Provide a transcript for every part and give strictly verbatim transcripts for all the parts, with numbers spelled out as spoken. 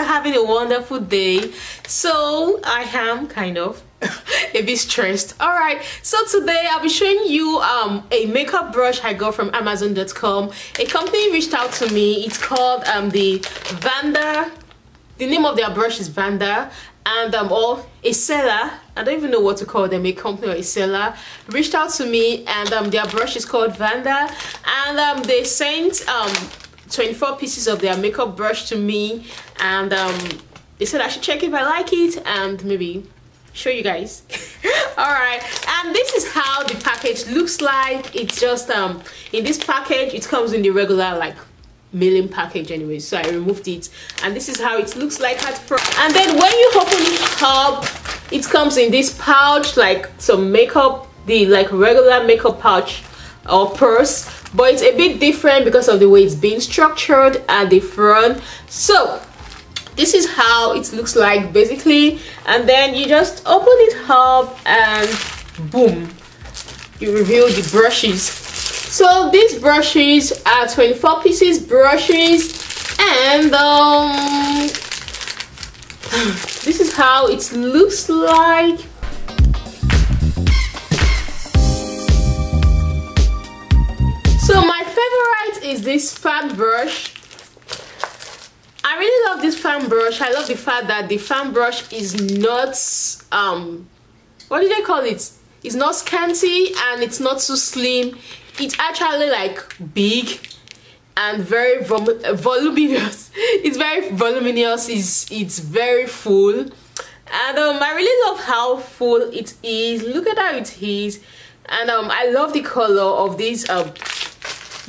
are having a wonderful day. So I am kind of a bit stressed. All right, so today I'll be showing you um a makeup brush I got from amazon dot com. A company reached out to me. It's called um the Vanda. The name of their brush is Vanda, and um or a seller, I don't even know what to call them, a company or a seller reached out to me, and um their brush is called Vanda, and um they sent um twenty-four pieces of their makeup brush to me, and um they said I should check if I like it and maybe show you guys. All right, and this is how the package looks like. It's just um in this package, it comes in the regular like mailing package anyway, so I removed it, and this is how it looks like at first. And then when you open it up, it comes in this pouch, like some makeup, the like regular makeup pouch or purse, but it's a bit different because of the way it's being structured at the front. So this is how it looks like basically, and then you just open it up and boom, you reveal the brushes. So these brushes are twenty-four pieces brushes, and um this is how it looks like. So my favorite is this fan brush. I really love this fan brush. I love the fact that the fan brush is not um what do they call it? It's not scanty and it's not too slim. It's actually like big and very vol voluminous. It's very voluminous. It's it's very full, and um I really love how full it is. Look at how it is, and um I love the color of these uh,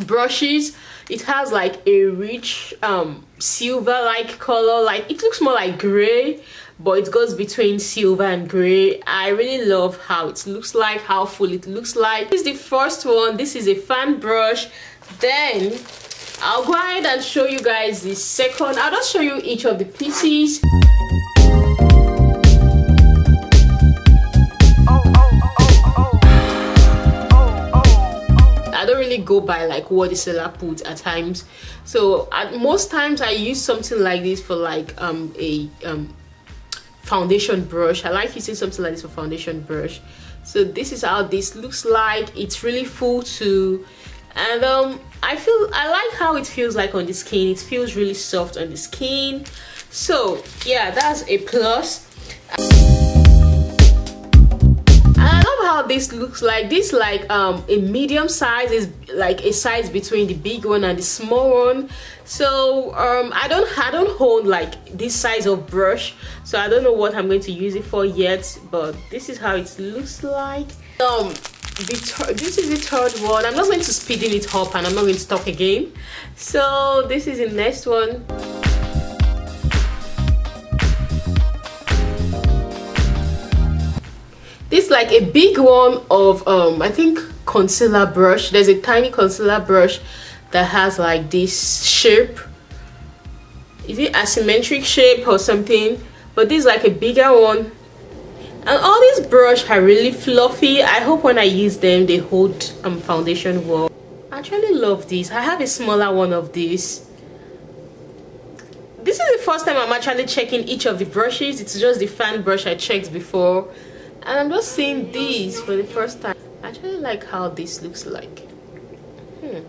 brushes. It has like a rich um silver like color, like it looks more like gray, but it goes between silver and gray. I really love how it looks like, how full it looks like. This is the first one. This is a fan brush. Then I'll go ahead and show you guys the second. I'll just show you each of the pieces. Go by like what the seller puts at times, so at most times I use something like this for like um a um foundation brush. I like using something like this for foundation brush. So this is how this looks like. It's really full too, and um I feel I like how it feels like on the skin. It feels really soft on the skin, so yeah, that's a plus. This looks like this like um a medium size, is like a size between the big one and the small one. So um I don't I don't hold like this size of brush, so I don't know what I'm going to use it for yet, but this is how it looks like. Um the this is the third one. I'm not going to speed it up and I'm not going to talk again. So this is the next one. This like a big one of um I think concealer brush. There's a tiny concealer brush that has like this shape. Is it asymmetric shape or something? But this is like a bigger one. And all these brush are really fluffy. I hope when I use them they hold um foundation well. I actually love this. I have a smaller one of this. This is the first time I'm actually checking each of the brushes. It's just the fan brush I checked before. And I'm just seeing these for the first time. I actually like how this looks like. Hmm.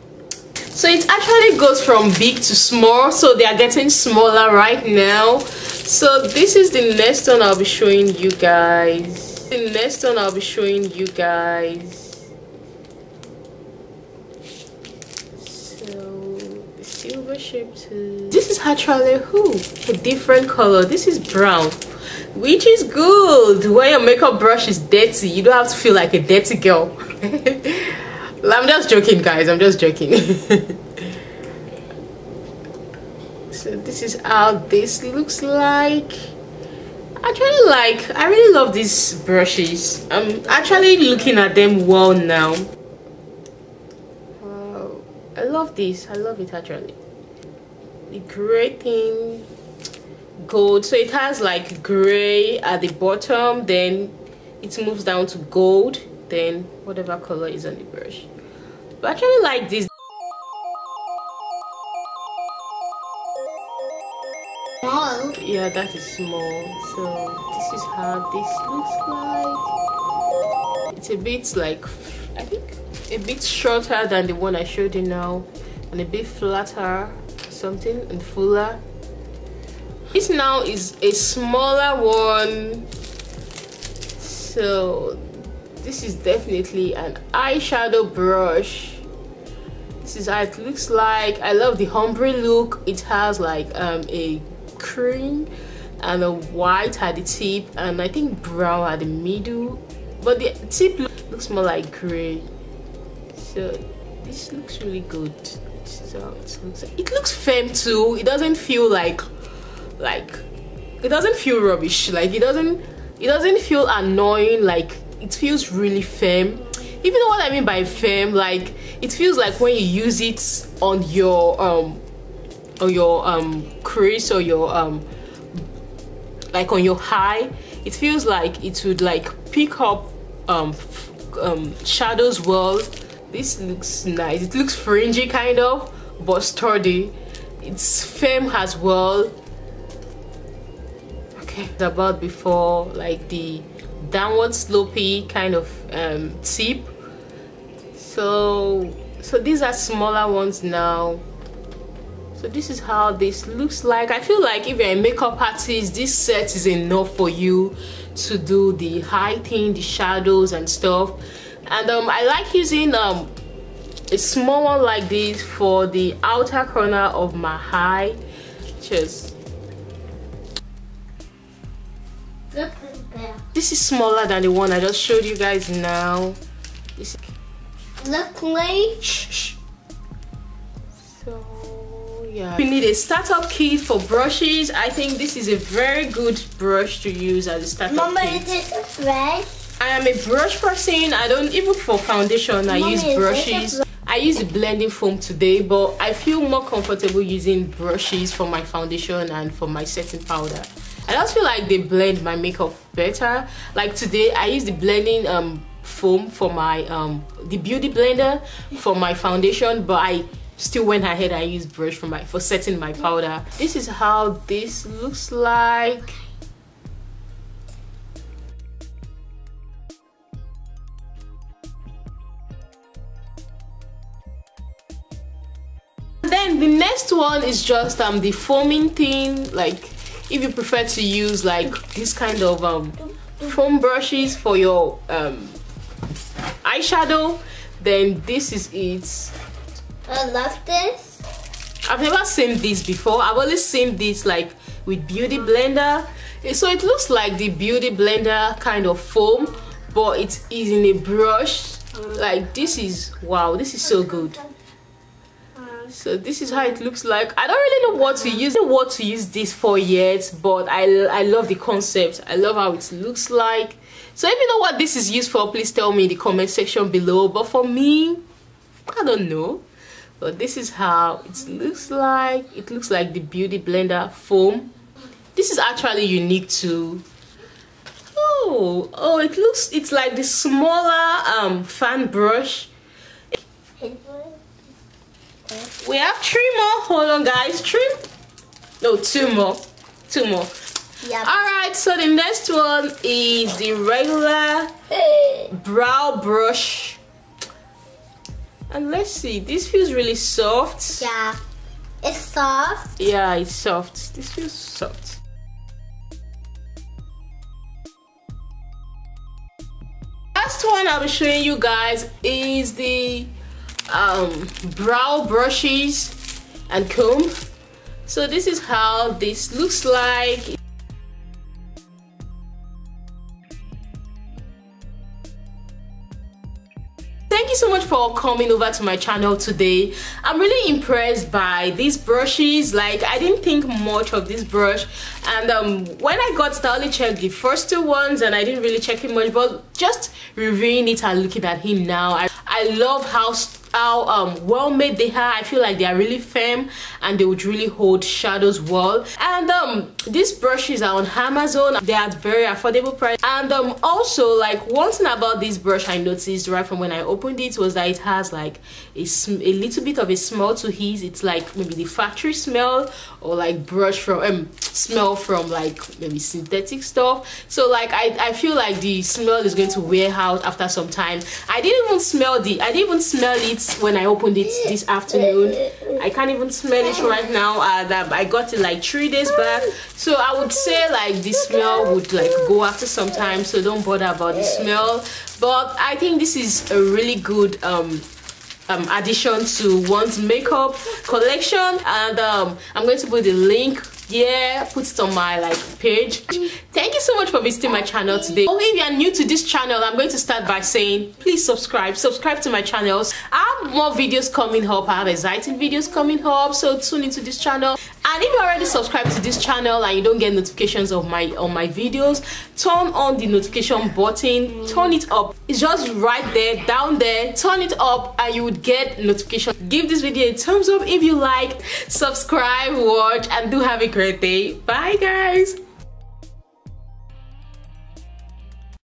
So it actually goes from big to small. So they are getting smaller right now. So this is the next one I'll be showing you guys. The next one I'll be showing you guys. So the silver shape too. This is actually who? A different color. This is brown, which is good. When your makeup brush is dirty, you don't have to feel like a dirty girl. I'm just joking, guys. I'm just joking. So this is how this looks like. I really like I really love these brushes. I'm actually looking at them well now. Wow, I love this. I love it actually. The great thing gold. So it has like gray at the bottom, then it moves down to gold, then whatever color is on the brush. But I actually like this. Oh. now. Yeah, that is small. So this is how this looks like. It's a bit like, I think a bit shorter than the one I showed you now, and a bit flatter, something, and fuller. This now is a smaller one. So this is definitely an eyeshadow brush. This is how it looks like. I love the ombre look. It has like um, a cream and a white at the tip, and I think brown at the middle, but the tip looks more like gray. So this looks really good. This is how it looks. It looks firm too. It doesn't feel like like it doesn't feel rubbish. Like it doesn't it doesn't feel annoying. Like it feels really firm. Even though what I mean by firm, like it feels like when you use it on your um on your um crease or your um like on your eye, it feels like it would like pick up um um shadows well. This looks nice. It looks fringy kind of, but sturdy. It's firm as well. Okay, about before, like the downward slopey kind of um, tip. So, so these are smaller ones now. So this is how this looks like. I feel like if you're a makeup artist, this set is enough for you to do the highlighting, the shadows and stuff. And um, I like using um, a small one like this for the outer corner of my eye. Cheers. This is smaller than the one I just showed you guys now. This look like. Shh, shh. So yeah. You need a startup kit for brushes. I think this is a very good brush to use as a startup Mama, kit. Mama, is it a brush? I am a brush person. I don't even for foundation. I Mama, use brushes. Br I use the blending foam today, but I feel more comfortable using brushes for my foundation and for my setting powder. I just feel like they blend my makeup better. Like today, I use the blending um, foam for my um, the beauty blender for my foundation, but I still went ahead and used brush for my for setting my powder. This is how this looks like. Then the next one is just um the foaming thing, like. If you prefer to use like this kind of um, foam brushes for your um, eyeshadow, then this is it. I love this. I've never seen this before. I've only seen this like with Beauty Blender. So it looks like the Beauty Blender kind of foam, but it is in a brush. Like this is, wow, this is so good. So this is how it looks like. I don't really know what to use what to use this for yet, but I, I love the concept. I love how it looks like. So if you know what this is used for, please tell me in the comment section below. But for me, I don't know. But this is how it looks like. It looks like the Beauty Blender foam. This is actually unique too. Oh, oh, it looks, it's like the smaller um, fan brush. We have three more. Hold on, guys. Three? No, two more. Two more. Yep. All right. So the next one is the regular brow brush, and let's see. This feels really soft. Yeah, it's soft. Yeah, it's soft. This feels soft. Last one I'll be showing you guys is the um brow brushes and comb. So this is how this looks like. Thank you so much for coming over to my channel today. I'm really impressed by these brushes. Like I didn't think much of this brush, and um when I got it, I only checked the first two ones and I didn't really check it much, but just reviewing it and looking at him now, I I love how how um well made they are. I feel like they are really firm and they would really hold shadows well. And um these brushes are on Amazon. They are at very affordable price. And um also, like, one thing about this brush I noticed right from when I opened it was that it has like a, a little bit of a smell to his. It's like maybe the factory smell, or like brush from um smell from like maybe synthetic stuff. So like I, I feel like the smell is going to wear out after some time. I didn't even smell the I didn't even smell it when I opened it this afternoon. I can't even smell it right now. Uh, I got it like three days back. So I would say like the smell would like go after some time, so don't bother about the smell. But I think this is a really good um Um, addition to one's makeup collection, and um, I'm going to put the link here, put it on my like page. Thank you so much for visiting my channel today. Oh, if you are new to this channel, I'm going to start by saying please subscribe subscribe to my channels. I have more videos coming up. I have exciting videos coming up, so tune into this channel. And if you already subscribed to this channel and you don't get notifications of my on my videos, turn on the notification button, turn it up. It's just right there, down there. Turn it up and you would get notifications. Give this video a thumbs up if you like, subscribe, watch, and do have a great day. Bye guys.